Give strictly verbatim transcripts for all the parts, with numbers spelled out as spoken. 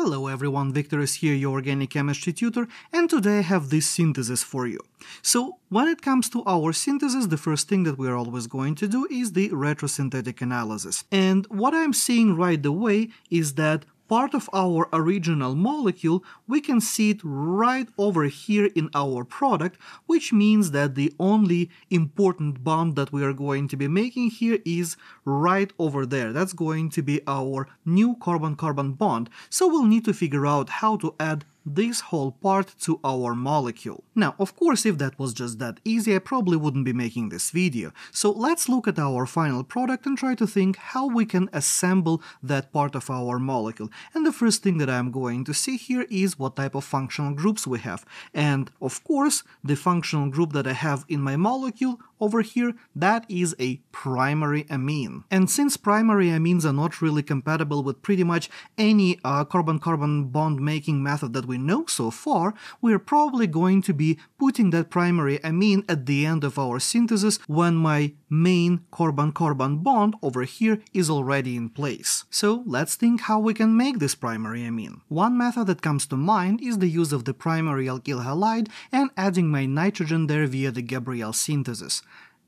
Hello everyone, Victor is here, your organic chemistry tutor, and today I have this synthesis for you. So, when it comes to our synthesis, the first thing that we are always going to do is the retrosynthetic analysis. And what I'm seeing right away is that part of our original molecule, we can see it right over here in our product, which means that the only important bond that we are going to be making here is right over there. That's going to be our new carbon-carbon bond. So we'll need to figure out how to add this whole part to our molecule. Now, of course, if that was just that easy, I probably wouldn't be making this video. So let's look at our final product and try to think how we can assemble that part of our molecule. And the first thing that I'm going to see here is what type of functional groups we have. And of course, the functional group that I have in my molecule over here, that is a primary amine. And since primary amines are not really compatible with pretty much any uh, carbon-carbon bond making method that we know so far, we're probably going to be putting that primary amine at the end of our synthesis when my main carbon-carbon bond over here is already in place. So let's think how we can make this primary amine. One method that comes to mind is the use of the primary alkyl halide and adding my nitrogen there via the Gabriel synthesis.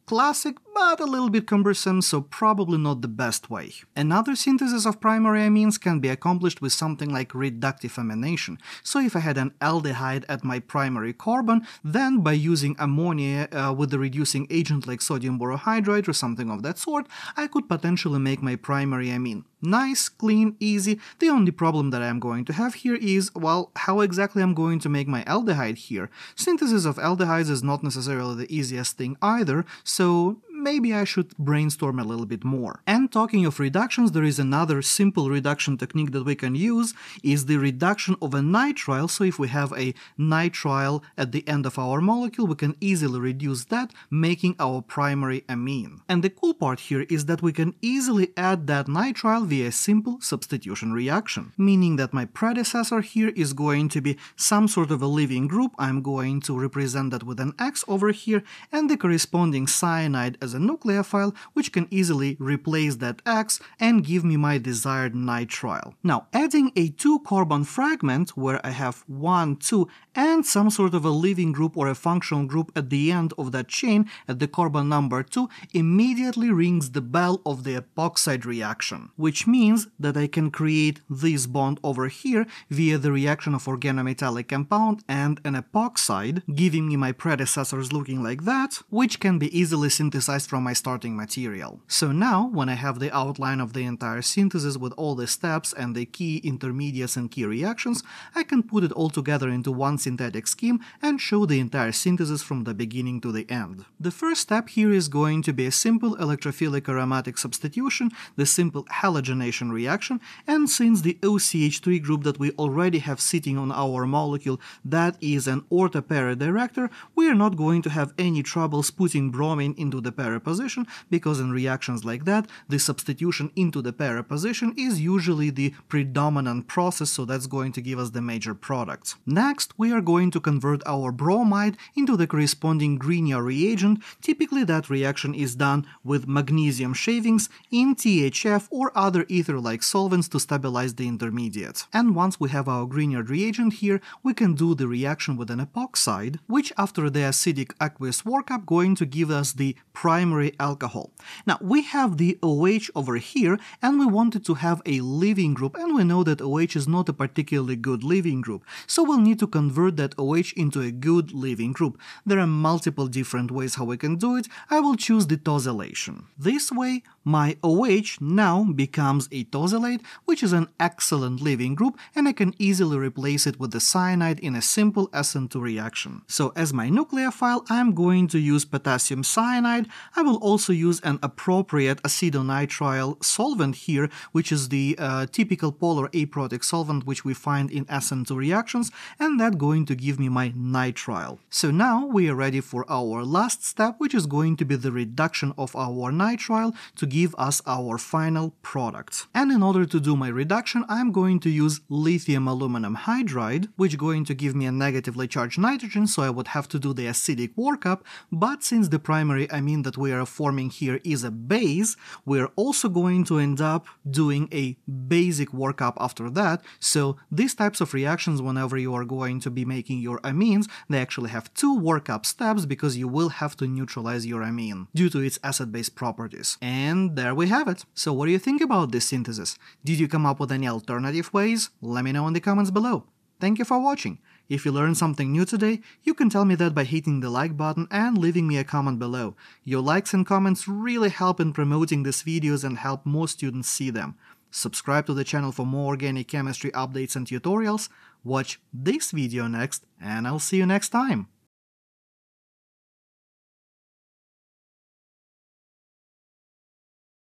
Classic, but a little bit cumbersome, so probably not the best way. Another synthesis of primary amines can be accomplished with something like reductive amination. So if I had an aldehyde at my primary carbon, then by using ammonia uh, with the reducing agent like sodium borohydride or something of that sort, I could potentially make my primary amine. Nice, clean, easy. The only problem that I'm going to have here is, well, how exactly I'm going to make my aldehyde here. Synthesis of aldehydes is not necessarily the easiest thing either, so maybe I should brainstorm a little bit more. And talking of reductions, there is another simple reduction technique that we can use, is the reduction of a nitrile. So if we have a nitrile at the end of our molecule, we can easily reduce that, making our primary amine. And the cool part here is that we can easily add that nitrile via a simple substitution reaction, meaning that my predecessor here is going to be some sort of a leaving group. I'm going to represent that with an X over here and the corresponding cyanide as a nucleophile, which can easily replace that X and give me my desired nitrile. Now, adding a two-carbon fragment where I have one, two, and some sort of a leaving group or a functional group at the end of that chain at the carbon number two immediately rings the bell of the epoxide reaction, which means that I can create this bond over here via the reaction of organometallic compound and an epoxide, giving me my predecessors looking like that, which can be easily synthesized from my starting material. So now, when I have the outline of the entire synthesis with all the steps and the key intermediates and key reactions, I can put it all together into one synthetic scheme and show the entire synthesis from the beginning to the end. The first step here is going to be a simple electrophilic aromatic substitution, the simple halogenation reaction, and since the O C H three group that we already have sitting on our molecule, that is an orthopara director, we are not going to have any troubles putting bromine into the para position, because in reactions like that, the substitution into the para position is usually the predominant process, so that's going to give us the major products. Next, we are going to convert our bromide into the corresponding Grignard reagent. Typically, that reaction is done with magnesium shavings in T H F or other ether-like solvents to stabilize the intermediate. And once we have our Grignard reagent here, we can do the reaction with an epoxide, which after the acidic aqueous workup going to give us the primary alcohol. Now, we have the O H over here, and we wanted to have a leaving group, and we know that O H is not a particularly good leaving group, so we'll need to convert that O H into a good leaving group. There are multiple different ways how we can do it. I will choose the tosylation. This way, my O H now becomes a tosylate, which is an excellent leaving group, and I can easily replace it with the cyanide in a simple S N two reaction. So, as my nucleophile, I'm going to use potassium cyanide. I will also use an appropriate acetonitrile solvent here, which is the uh, typical polar aprotic solvent which we find in S N two reactions, and that's going to give me my nitrile. So now we are ready for our last step, which is going to be the reduction of our nitrile to give us our final product. And in order to do my reduction, I'm going to use lithium aluminum hydride, which is going to give me a negatively charged nitrogen, so I would have to do the acidic workup, but since the primary amine that we are forming here is a base, we are also going to end up doing a basic workup after that. So these types of reactions, whenever you are going to be making your amines, they actually have two workup steps because you will have to neutralize your amine due to its acid-base properties. And there we have it. So what do you think about this synthesis? Did you come up with any alternative ways? Let me know in the comments below. Thank you for watching. If you learned something new today, you can tell me that by hitting the like button and leaving me a comment below. Your likes and comments really help in promoting these videos and help more students see them. Subscribe to the channel for more organic chemistry updates and tutorials, watch this video next, and I'll see you next time!